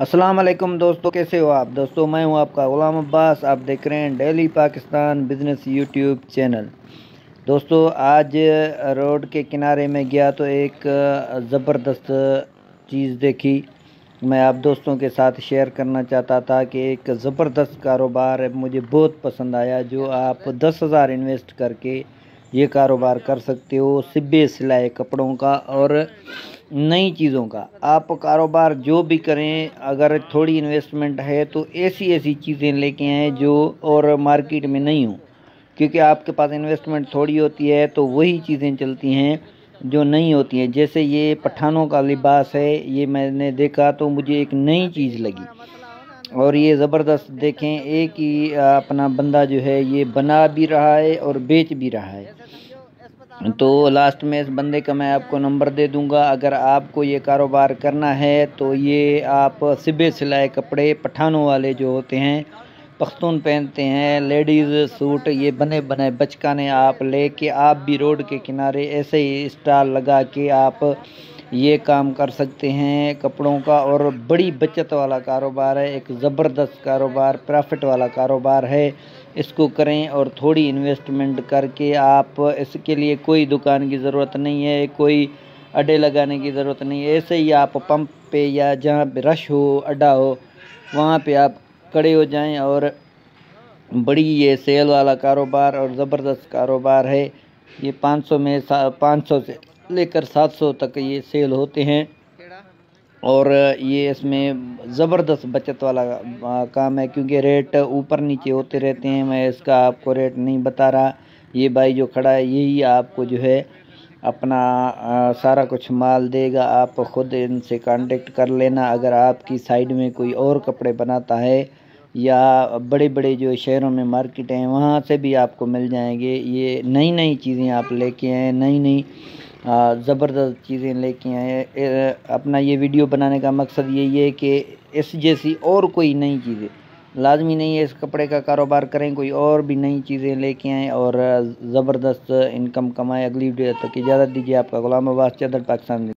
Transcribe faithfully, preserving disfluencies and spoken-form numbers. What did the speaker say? अस्सलाम वालेकुम दोस्तों, कैसे हो आप दोस्तों। मैं हूं आपका गुलाम अब्बास। आप देख रहे हैं daily Pakistan business YouTube channel. दोस्तों आज रोड के किनारे में गया तो एक ज़बरदस्त चीज़ देखी, मैं आप दोस्तों के साथ शेयर करना चाहता था कि एक ज़बरदस्त कारोबार मुझे बहुत पसंद आया, जो आप दस हज़ार इन्वेस्ट करके ये कारोबार कर सकते हो, सिब्बे सिलाए कपड़ों का और नई चीज़ों का। आप कारोबार जो भी करें, अगर थोड़ी इन्वेस्टमेंट है तो ऐसी ऐसी चीज़ें लेके आएँ जो और मार्केट में नहीं हो, क्योंकि आपके पास इन्वेस्टमेंट थोड़ी होती है तो वही चीज़ें चलती हैं जो नहीं होती हैं। जैसे ये पठानों का लिबास है, ये मैंने देखा तो मुझे एक नई चीज़ लगी और ये ज़बरदस्त देखें, एक ही अपना बंदा जो है ये बना भी रहा है और बेच भी रहा है। तो लास्ट में इस बंदे का मैं आपको नंबर दे दूंगा। अगर आपको ये कारोबार करना है तो ये आप सिबे सिलाए कपड़े, पठानों वाले जो होते हैं, पख्तून पहनते हैं, लेडीज़ सूट, ये बने बनाए बचकाने आप ले के आप भी रोड के किनारे ऐसे ही स्टाल लगा के आप ये काम कर सकते हैं कपड़ों का। और बड़ी बचत वाला कारोबार है, एक ज़बरदस्त कारोबार, प्रॉफिट वाला कारोबार है। इसको करें और थोड़ी इन्वेस्टमेंट करके आप, इसके लिए कोई दुकान की ज़रूरत नहीं है, कोई अड्डे लगाने की ज़रूरत नहीं है। ऐसे ही आप पंप पे या जहाँ पे रश हो, अड्डा हो, वहाँ पे आप खड़े हो जाएं। और बड़ी ये सेल वाला कारोबार और ज़बरदस्त कारोबार है। ये पाँच सौ में पाँच सौ से लेकर सात सौ तक ये सेल होते हैं और ये इसमें ज़बरदस्त बचत वाला काम है, क्योंकि रेट ऊपर नीचे होते रहते हैं। मैं इसका आपको रेट नहीं बता रहा। ये भाई जो खड़ा है यही आपको जो है अपना आ, सारा कुछ माल देगा। आप ख़ुद इनसे कांटेक्ट कर लेना अगर आपकी साइड में कोई और कपड़े बनाता है, या बड़े बड़े जो शहरों में मार्केट हैं वहाँ से भी आपको मिल जाएंगे। ये नई नई चीज़ें आप लेके आए, नई नई ज़बरदस्त चीज़ें लेके आए। अपना ये वीडियो बनाने का मकसद यही है कि इस जैसी और कोई नई चीज़ें, लाजमी नहीं है इस कपड़े का कारोबार करें, कोई और भी नई चीज़ें लेके आएँ और ज़बरदस्त इनकम कमाएँ। अगली वीडियो तक इजाज़त दीजिए। आपका गुलाम अब्बास, चैनल पाकिस्तान।